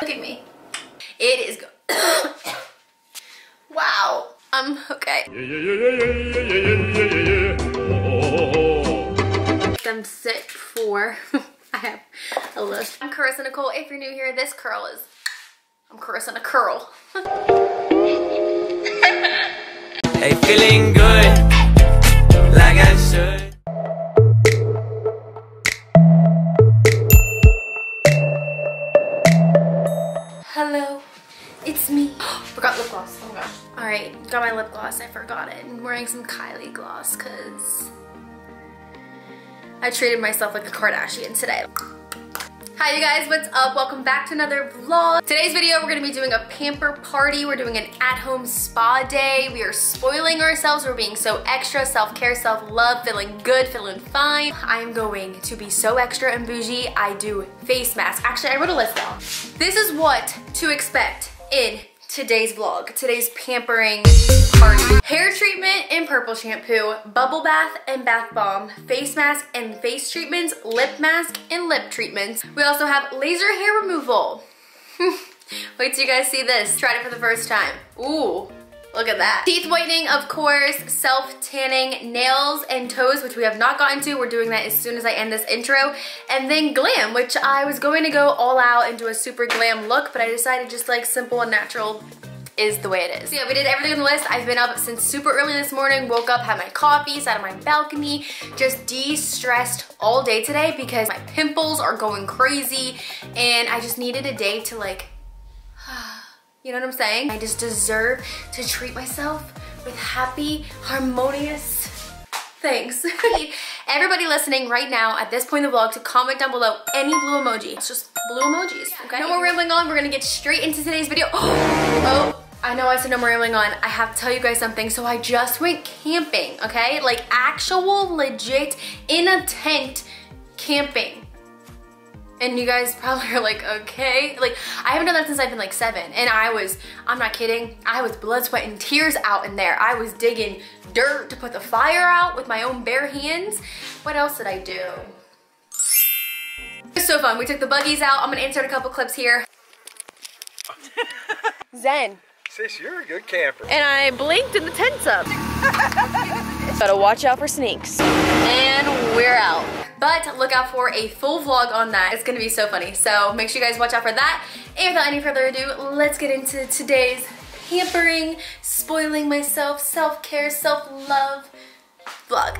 Look at me. It is go- Wow. Okay. I'm set for, I have a list. I'm Karissa Nichole. If you're new here, this curl is, I'm Karissa in a curl. Hey, feeling good, like I should. Hello, it's me. Forgot lip gloss, oh my gosh. All right, got my lip gloss, I forgot it. I'm wearing some Kylie gloss because I treated myself like a Kardashian today. Hi you guys, what's up? Welcome back to another vlog. Today's video we're gonna be doing a pamper party. We're doing an at-home spa day. We are spoiling ourselves. We're being so extra, self-care, self-love, feeling good, feeling fine. I am going to be so extra and bougie. I do face masks. Actually, I wrote a list down. This is what to expect in today's vlog, today's pampering party. Hair treatment and purple shampoo, bubble bath and bath bomb, face mask and face treatments, lip mask and lip treatments. We also have laser hair removal. Wait till you guys see this. Tried it for the first time. Ooh, look at that. Teeth whitening, of course, self-tanning, nails and toes, which we have not gotten to. We're doing that as soon as I end this intro. And then glam, which I was going to go all out and do a super glam look, but I decided just like simple and natural is the way it is. So yeah, we did everything on the list. I've been up since super early this morning, woke up, had my coffee, sat on my balcony, just de-stressed all day today because my pimples are going crazy and I just needed a day to like, you know what I'm saying? I just deserve to treat myself with happy, harmonious things. Everybody listening right now at this point in the vlog to comment down below any blue emoji. It's just blue emojis, okay? No more rambling on, we're gonna get straight into today's video. Oh, I know I said no more rambling on. I have to tell you guys something. So I just went camping, okay? Like actual, legit, in a tent camping. And you guys probably are like, okay. Like, I haven't done that since I've been like 7. And I'm not kidding, I was blood, sweat, and tears out in there. I was digging dirt to put the fire out with my own bare hands. What else did I do? It was so fun. We took the buggies out. I'm gonna insert a couple clips here. Zen. Sis, you're a good camper. And I blinked and the tent's up. Gotta watch out for snakes. And we're out. But look out for a full vlog on that. It's gonna be so funny. So make sure you guys watch out for that. And without any further ado, let's get into today's pampering, spoiling myself, self-care, self-love vlog.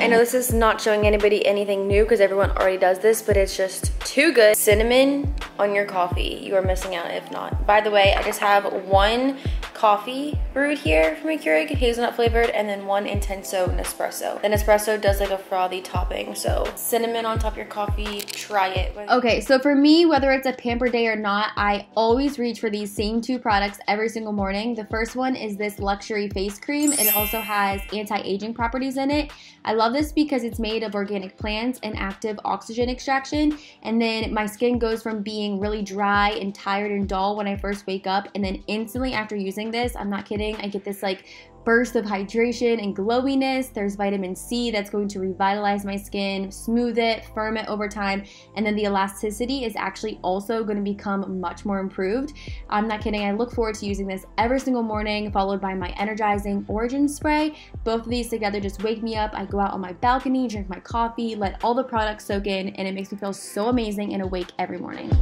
I know this is not showing anybody anything new because everyone already does this, but it's just too good. Cinnamon on your coffee. You are missing out if not. By the way, I just have one coffee brewed here from a Keurig, hazelnut flavored, and then one intenso Nespresso. The Nespresso does like a frothy topping, so cinnamon on top of your coffee, try it. Okay, so for me, whether it's a pamper day or not, I always reach for these same two products every single morning. The first one is this luxury face cream. It also has anti-aging properties in it. I love this because it's made of organic plants and active oxygen extraction, and then my skin goes from being really dry and tired and dull when I first wake up, and then instantly after using this, I'm not kidding, I get this like burst of hydration and glowiness. There's vitamin C that's going to revitalize my skin, smooth it, firm it over time, and then the elasticity is actually also going to become much more improved. I'm not kidding, I look forward to using this every single morning, followed by my energizing Origins spray. Both of these together just wake me up. I go out on my balcony, drink my coffee, let all the products soak in, and it makes me feel so amazing and awake every morning.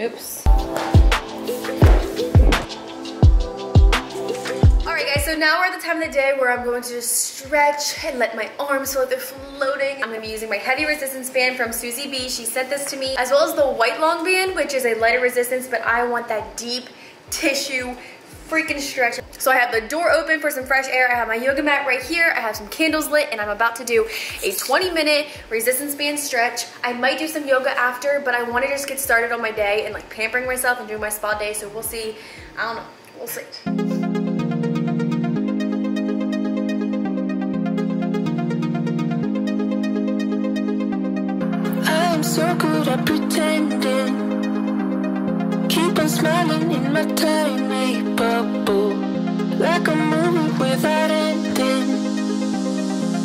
Oops. Alright guys, so now we're at the time of the day where I'm going to just stretch and let my arms feel like they're floating. I'm going to be using my heavy resistance band from Suzie B. She sent this to me, as well as the white long band, which is a lighter resistance, but I want that deep tissue freaking stretch. So I have the door open for some fresh air. I have my yoga mat right here. I have some candles lit and I'm about to do a 20-minute resistance band stretch. I might do some yoga after, but I want to just get started on my day and like pampering myself and doing my spa day. So we'll see. I don't know. We'll see. not pretending. Keep on smiling in my tiny bubble, like a movie without ending.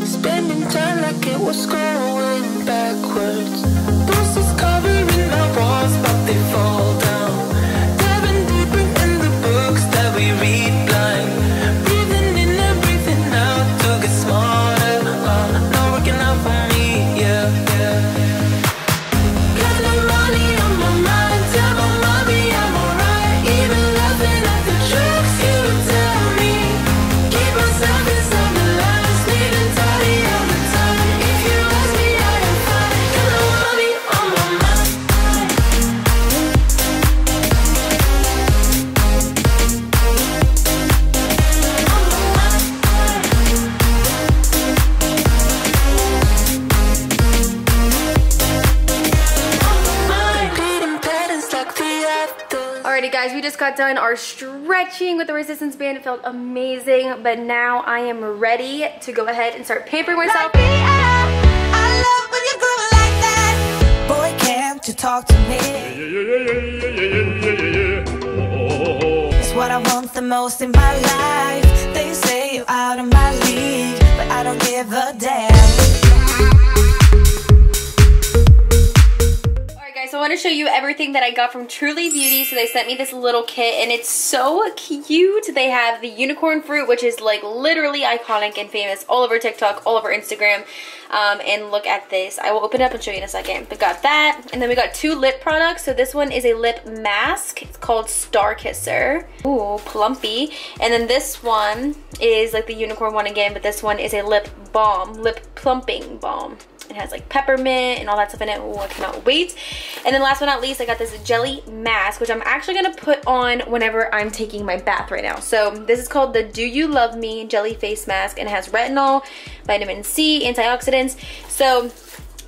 Spending time like it was going backwards. This is covering my walls, but they fall down. Diving deeper in the books that we read blind. Breathing in and breathing out to get smarter. Not working out for me, yeah, yeah. Got no money on my mind, tell my mommy I'm alright. Even laughing at the jokes you would tell me. Keep myself inside the lines, needing tidy all the time. If you ask me, I am fine. Got no money on my mind. Repeating patterns like the others. Alrighty guys, we just got done our stretching with the resistance band. It felt amazing, but now I am ready to go ahead and start pampering myself. I love when you grow like that. Boy, can't you talk to me? It's what I want the most in my life. They say you're out of my league, but I don't give a damn. Alright guys, so I want to show you everything that I got from Truly Beauty. So they sent me this little kit and it's so cute. They have the unicorn fruit, which is like literally iconic and famous all over TikTok, all over Instagram. And look at this. I will open it up and show you in a second. But got that. And then we got two lip products. So this one is a lip mask. It's called Star Kisser. Ooh, plumpy. And then this one is like the unicorn one again, but this one is a lip balm, lip plumping balm. It has like peppermint and all that stuff in it. Oh, I cannot wait. And then last but not least, I got this jelly mask, which I'm actually gonna put on whenever I'm taking my bath right now. So this is called the Do You Love Me Jelly Face Mask, and it has retinol, vitamin C, antioxidants. So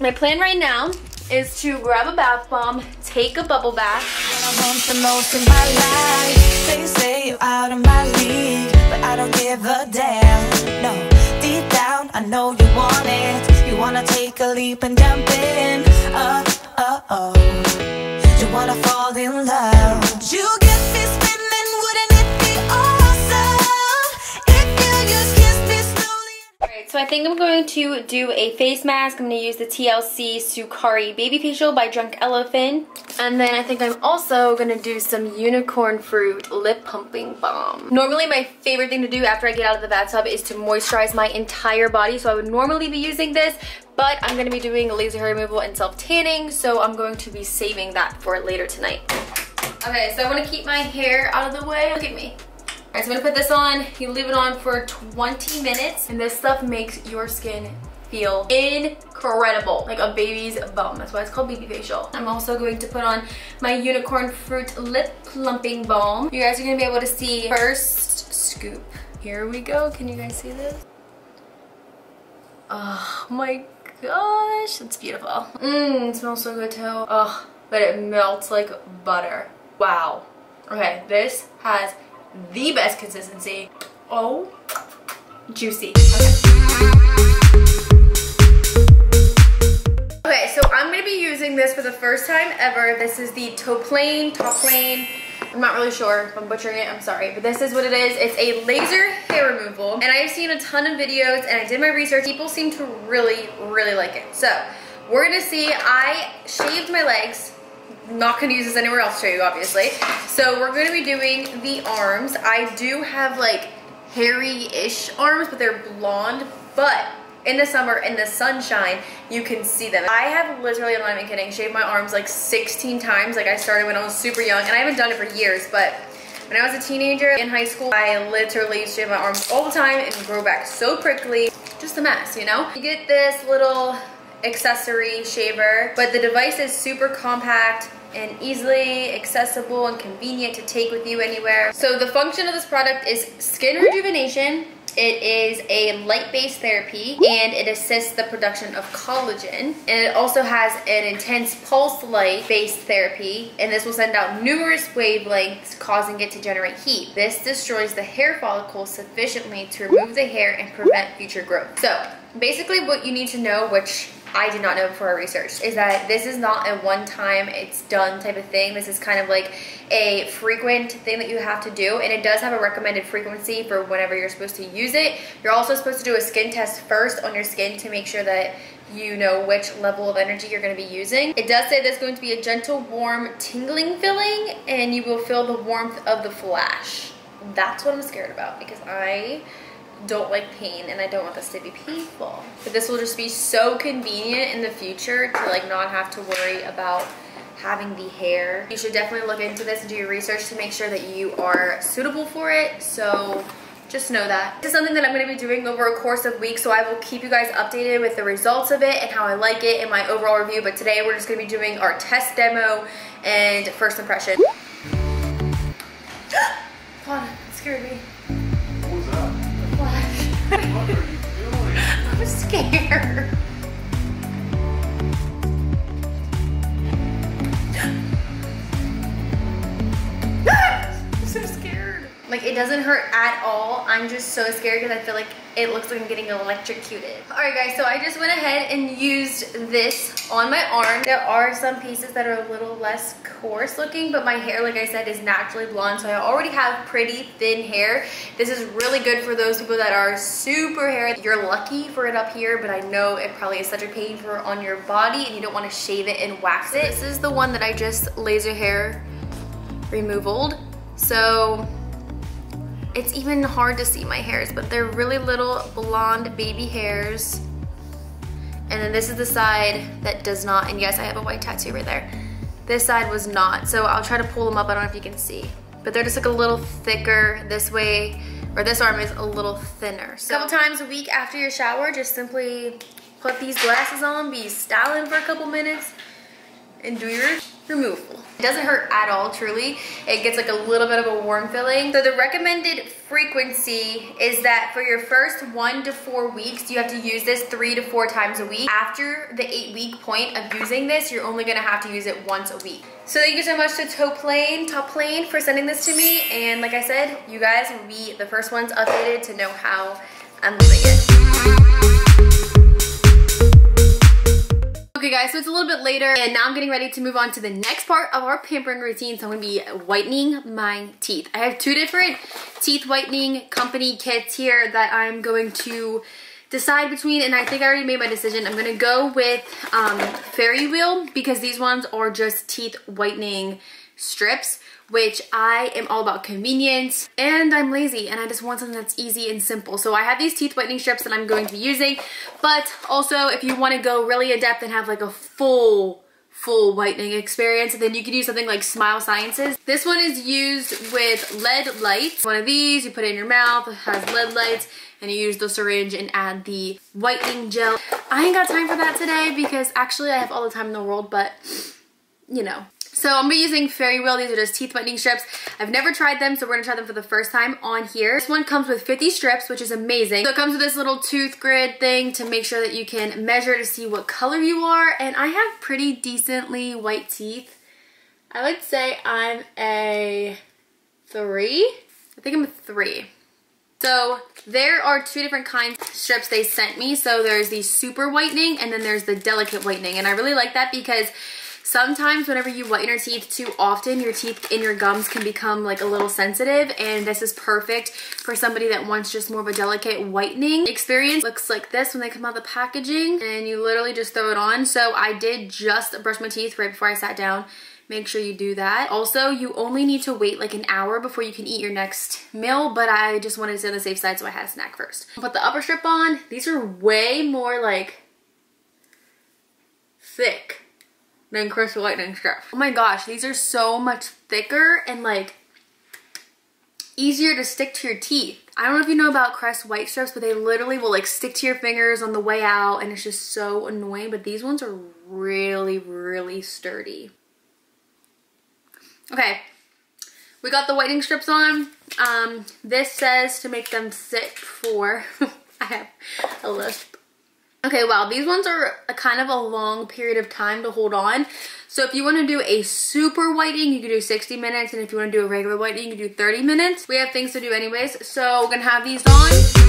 my plan right now is to grab a bath bomb, take a bubble bath. I want the most in my life. They say you're out of my league, but I don't give a damn. No. Deep down, I know you want it. You wanna take a leap and jump in. You wanna fall in love. You get me spinning, wouldn't it be awesome if you just kiss me slowly? Alright, so I think I'm going to do a face mask. I'm gonna use the TLC Sukari Baby Facial by Drunk Elephant. And then I think I'm also gonna do some unicorn fruit lip pumping balm. Normally my favorite thing to do after I get out of the bathtub is to moisturize my entire body, so I would normally be using this, but I'm gonna be doing laser hair removal and self-tanning, so I'm going to be saving that for later tonight. Okay, so I wanna keep my hair out of the way. Look at me. All right, so I'm gonna put this on. You leave it on for 20 minutes, and this stuff makes your skin feel incredible, like a baby's bum. That's why it's called baby facial. I'm also going to put on my unicorn fruit lip plumping balm. You guys are gonna be able to see first scoop. Here we go. Can you guys see this? Oh my gosh, it's beautiful. It smells so good too. Oh, but it melts like butter. Wow. Okay, this has the best consistency. Oh, juicy. Okay, so I'm gonna be using this for the first time ever. This is the Toplane. I'm not really sure if I'm butchering it, I'm sorry, but this is what it is. It's a laser hair removal, and I've seen a ton of videos, and I did my research. People seem to really, really like it. So we're gonna see. I shaved my legs. Not gonna use this anywhere else to show you, obviously. So we're gonna be doing the arms. I do have like hairy-ish arms, but they're blonde, but in the summer, in the sunshine, you can see them. I have literally, I'm not even kidding, shaved my arms like 16 times. Like I started when I was super young, and I haven't done it for years, but when I was a teenager in high school, I literally shaved my arms all the time and grow back so prickly. Just a mess, you know? You get this little accessory shaver, but the device is super compact and easily accessible and convenient to take with you anywhere. So the function of this product is skin rejuvenation. It is a light-based therapy, and it assists the production of collagen. And it also has an intense pulse light-based therapy, and this will send out numerous wavelengths, causing it to generate heat. This destroys the hair follicle sufficiently to remove the hair and prevent future growth. So basically what you need to know, which I did not know before I researched is that this is not a one-time, it's done type of thing. This is kind of like a frequent thing that you have to do, and it does have a recommended frequency for whenever you're supposed to use it. You're also supposed to do a skin test first on your skin to make sure that you know which level of energy you're going to be using. It does say there's going to be a gentle, warm, tingling feeling, and you will feel the warmth of the flash. That's what I'm scared about, because I don't like pain and I don't want this to be painful. But this will just be so convenient in the future to like not have to worry about having the hair. You should definitely look into this and do your research to make sure that you are suitable for it. So just know that. This is something that I'm going to be doing over a course of weeks, so I will keep you guys updated with the results of it and how I like it in my overall review. But today we're just going to be doing our test demo and first impression. Come on, it scared me. What was that? The flash. What are you doing? I'm scared. I'm so scared. Like, it doesn't hurt at all. I'm just so scared because I feel like it looks like I'm getting electrocuted. All right, guys, so I just went ahead and used this on my arm. There are some pieces that are a little less coarse looking, but my hair, like I said, is naturally blonde, so I already have pretty thin hair. This is really good for those people that are super hairy. You're lucky for it up here, but I know it probably is such a pain for on your body, and you don't want to shave it and wax it. This is the one that I just laser hair removaled, so it's even hard to see my hairs, but they're really little blonde baby hairs. And then this is the side that does not, and yes, I have a white tattoo right there. This side was not, so I'll try to pull them up. I don't know if you can see, but they're just like a little thicker this way, or this arm is a little thinner. So a couple times a week after your shower, just simply put these glasses on, be styling for a couple minutes, and do your removal. It doesn't hurt at all, truly. It gets like a little bit of a warm feeling. So the recommended frequency is that for your first 1 to 4 weeks, you have to use this 3 to 4 times a week. After the 8-week point of using this, you're only gonna have to use it once a week. So thank you so much to Top Plane for sending this to me. And like I said, you guys will be the first ones updated to know how I'm doing it. Okay guys, so it's a little bit later and now I'm getting ready to move on to the next part of our pampering routine. So I'm gonna be whitening my teeth. I have 2 different teeth whitening company kits here that I'm going to decide between, and I think I already made my decision. I'm gonna go with Fairywill, because these ones are just teeth whitening strips, which I am all about convenience, and I'm lazy and I just want something that's easy and simple. So I have these teeth whitening strips that I'm going to be using, but also if you want to go really in depth and have like a full whitening experience, then you can use something like Smile Sciences. This one is used with LED lights. One of these you put in your mouth, it has LED lights, and you use the syringe and add the whitening gel. I ain't got time for that today because actually I have all the time in the world, but you know. So I'm gonna be using Fairywill. These are just teeth whitening strips. I've never tried them, so we're gonna try them for the first time on here. This one comes with 50 strips, which is amazing. So it comes with this little tooth grid thing to make sure that you can measure to see what color you are. And I have pretty decently white teeth. I would say I'm a 3. I think I'm a 3. So there are 2 different kinds of strips they sent me. So there's the super whitening and then there's the delicate whitening. And I really like that because sometimes whenever you whiten your teeth too often, your teeth and your gums can become like a little sensitive, and this is perfect for somebody that wants just more of a delicate whitening experience. Looks like this when they come out of the packaging, and you literally just throw it on. So I did just brush my teeth right before I sat down. Make sure you do that. Also, you only need to wait like an hour before you can eat your next meal, but I just wanted to stay on the safe side, so I had a snack first. Put the upper strip on. These are way more like thick than crystal whitening strip. Oh my gosh, these are so much thicker and like easier to stick to your teeth. I don't know if you know about Crest white strips, but they literally will like stick to your fingers on the way out, and it's just so annoying. But these ones are really sturdy. Okay, we got the whitening strips on. This says to make them sit for I have a lisp. Okay, wow, these ones are a kind of a long period of time to hold on. So if you want to do a super whitening, you can do 60 minutes. And if you want to do a regular whitening, you can do 30 minutes. We have things to do anyways, so we're going to have these on.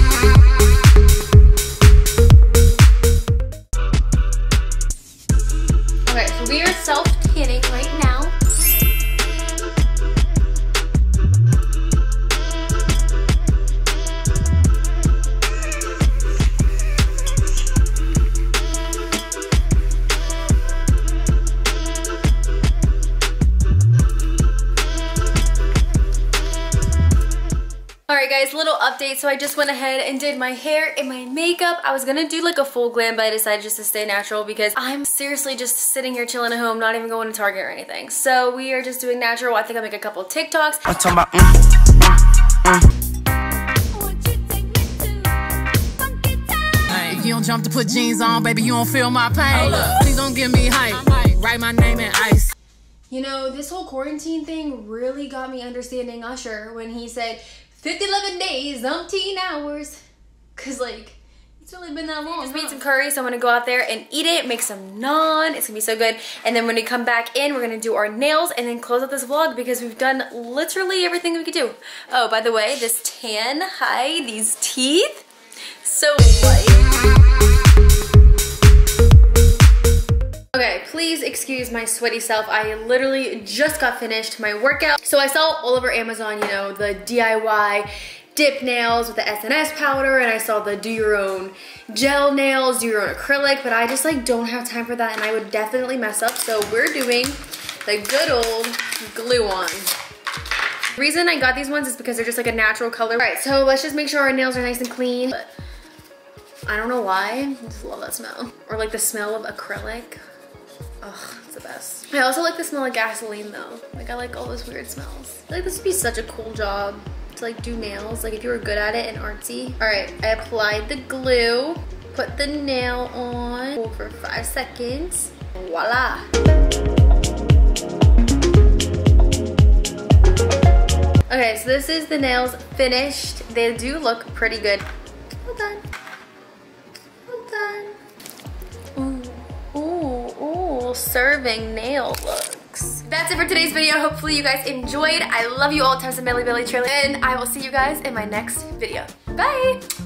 update. So I just went ahead and did my hair and my makeup. I was gonna do like a full glam, but I decided just to stay natural because I'm seriously just sitting here chilling at home, not even going to Target or anything. So we are just doing natural. I think I'll make a couple of TikToks. I'm talking about you don't jump to put jeans on, baby, you don't feel my pain. Please don't give me hype. Write my name in ice. You know, this whole quarantine thing really got me understanding Usher when he said 11 days, 13 hours. Cause like, it's really been that long. Just made some curry, so I'm gonna go out there and eat it, make some naan. It's gonna be so good. And then when we come back in, we're gonna do our nails and then close out this vlog because we've done literally everything that we could do. Oh, by the way, this tan, hi, these teeth. So white. Okay, please excuse my sweaty self. I literally just got finished my workout. So I saw all over Amazon, you know, the DIY dip nails with the SNS powder, and I saw the do your own gel nails, do your own acrylic, but I just like don't have time for that and I would definitely mess up. So we're doing the good old glue on. The reason I got these ones is because they're just like a natural color. All right, so let's just make sure our nails are nice and clean. But I don't know why, I just love that smell. Or like the smell of acrylic. Ugh, it's the best. I also like the smell of gasoline though. Like I like all those weird smells. I feel like this would be such a cool job to like do nails, like if you were good at it and artsy. All right, I applied the glue, put the nail on, hold for 5 seconds, voila. Okay, so this is the nails finished. They do look pretty good. All done. Serving nail looks. That's it for today's video. Hopefully you guys enjoyed. I love you all times a million, and I will see you guys in my next video. Bye!